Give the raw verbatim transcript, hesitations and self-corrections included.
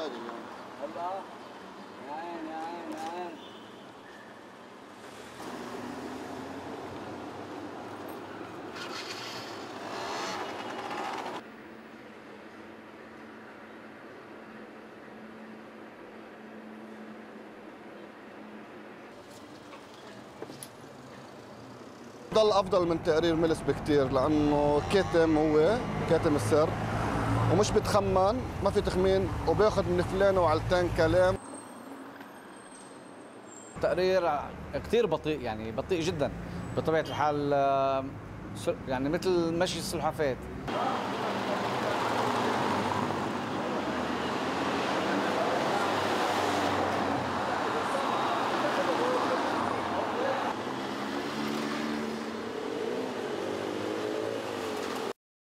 راجل يعني. الله يا عين يا عين يا عين. ضل أفضل من تقرير ميلس بكتير لأنه كاتم، هو كاتم السر ومش بتخمن، ما في تخمين، وبياخذ من فلان وعلتان كلام. تقرير كثير بطيء، يعني بطيء جدا بطبيعة الحال، يعني مثل مشي السلحفاة.